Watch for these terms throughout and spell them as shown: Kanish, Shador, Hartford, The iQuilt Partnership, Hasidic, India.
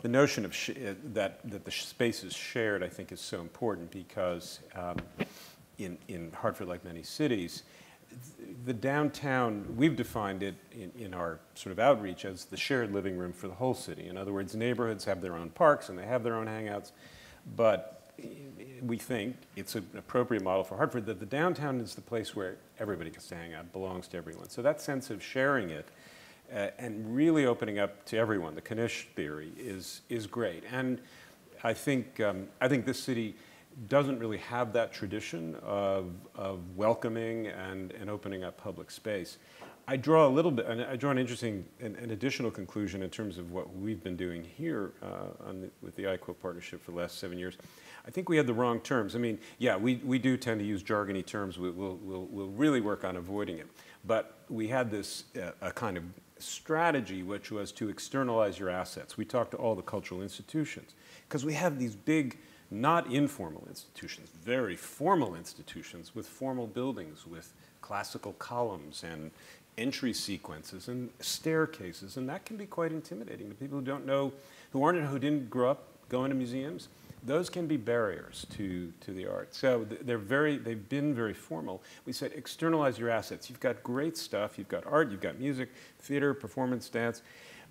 The notion of that the space is shared, I think, is so important because in Hartford, like many cities, the downtown, we've defined it in our sort of outreach as the shared living room for the whole city. In other words, neighborhoods have their own parks and they have their own hangouts, but we think it's an appropriate model for Hartford that the downtown is the place where everybody gets to hang out, belongs to everyone. So that sense of sharing it and really opening up to everyone, the Kanish theory, is great. And I think this city doesn't really have that tradition of welcoming and opening up public space. I draw a little bit, and I draw an interesting, an additional conclusion in terms of what we've been doing here with the iQuilt Partnership for the last 7 years. I think we had the wrong terms. I mean, yeah, we do tend to use jargony terms. We'll really work on avoiding it. But we had this a kind of strategy, which was to externalize your assets. We talked to all the cultural institutions because we have these big, not informal institutions, very formal institutions with formal buildings, with classical columns and entry sequences and staircases, and that can be quite intimidating to people who don't know, who aren't, who didn't grow up going to museums. Those can be barriers to the art. So they've been very formal. We said externalize your assets. You've got great stuff. You've got art. You've got music, theater, performance, dance.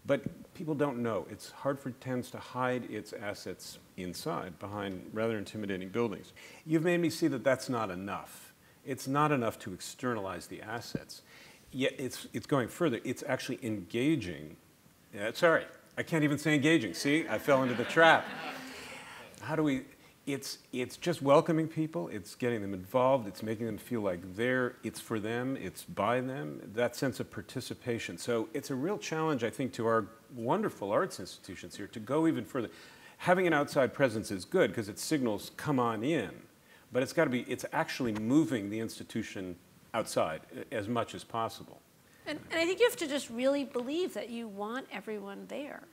But people don't know. Hartford tends to hide its assets inside, behind rather intimidating buildings. You've made me see that that's not enough. It's not enough to externalize the assets. Yet it's going further. It's actually engaging. Sorry, I can't even say engaging. See, I fell into the trap. How do we? It's just welcoming people. It's getting them involved. It's making them feel like it's for them. It's by them. That sense of participation. So it's a real challenge, I think, to our wonderful arts institutions here to go even further. Having an outside presence is good because it signals come on in, but it's got to be. It's actually moving the institution outside as much as possible. And I think you have to just really believe that you want everyone there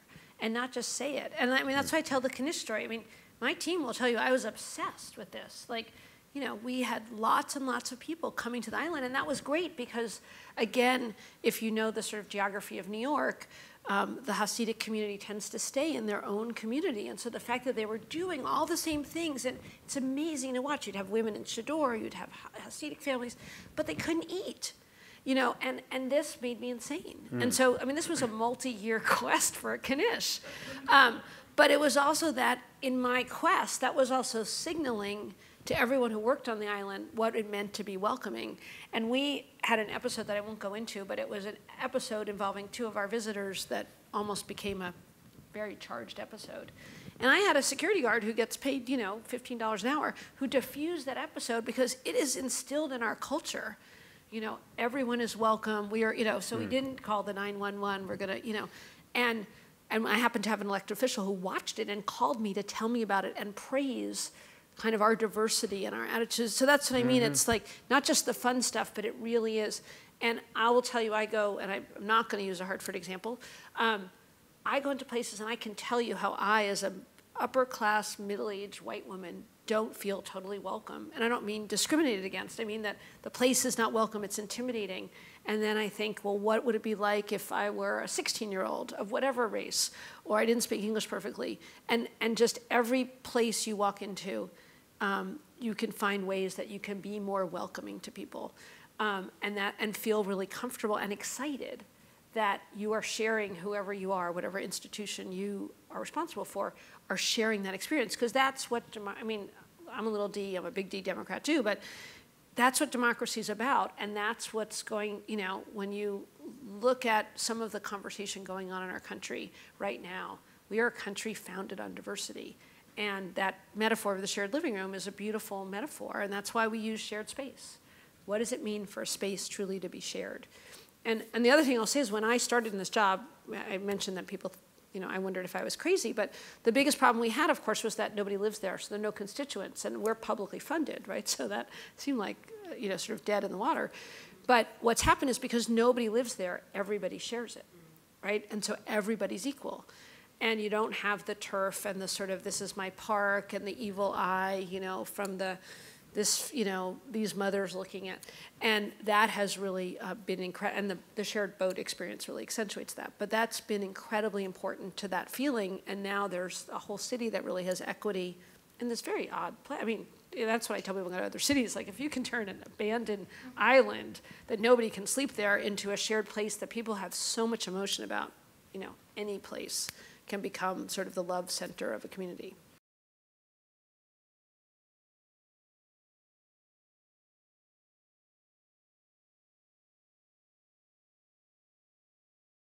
and not just say it. And I mean, that's why I tell the Kanish story. I mean, my team will tell you I was obsessed with this. Like, you know, we had lots and lots of people coming to the island, and that was great because, again, if you know the sort of geography of New York, the Hasidic community tends to stay in their own community. And so the fact that they were doing all the same things, and it's amazing to watch. You'd have women in Shador, you'd have Hasidic families, but they couldn't eat, you know, and this made me insane. Mm. And so, I mean, this was a multi-year quest for a Kanish. But it was also that, in my quest, that was also signaling to everyone who worked on the island what it meant to be welcoming. And we had an episode that I won't go into, but it was an episode involving two of our visitors that almost became a very charged episode. And I had a security guard who gets paid, you know, $15 an hour, who diffused that episode because it is instilled in our culture. You know, everyone is welcome. We are, you know, so we didn't call the 911. We're gonna, you know, and I happened to have an elected official who watched it and called me to tell me about it and praise kind of our diversity and our attitudes. So that's what I mean. It's like not just the fun stuff, but it really is. And I will tell you, I go, and I'm not going to use a Hartford example, I go into places and I can tell you how I, as an upper-class, middle-aged white woman, don't feel totally welcome. And I don't mean discriminated against. I mean that the place is not welcome, it's intimidating. And then I think, well, what would it be like if I were a 16-year-old of whatever race, or I didn't speak English perfectly? And just every place you walk into, you can find ways that you can be more welcoming to people and feel really comfortable and excited that you are sharing, whoever you are, whatever institution you are responsible for, are sharing that experience. Because that's what, I mean, I'm a little D, I'm a big D Democrat too, but that's what democracy is about. And that's what's going, you know, when you look at some of the conversation going on in our country right now, we are a country founded on diversity. And that metaphor of the shared living room is a beautiful metaphor, and that's why we use shared space. What does it mean for a space truly to be shared? And the other thing I'll say is when I started in this job, I mentioned that people, you know, I wondered if I was crazy, but the biggest problem we had, of course, was that nobody lives there, so there are no constituents, and we're publicly funded, right? So that seemed like, you know, sort of dead in the water. But what's happened is because nobody lives there, everybody shares it, right? And so everybody's equal. And you don't have the turf and the sort of this is my park and the evil eye, you know, from the this, you know, these mothers looking at, and that has really been incredible, and the shared boat experience really accentuates that, but that's been incredibly important to that feeling, and now there's a whole city that really has equity in this very odd place. I mean, that's what I tell people about other cities, like if you can turn an abandoned island that nobody can sleep there into a shared place that people have so much emotion about, you know, any place can become sort of the love center of a community.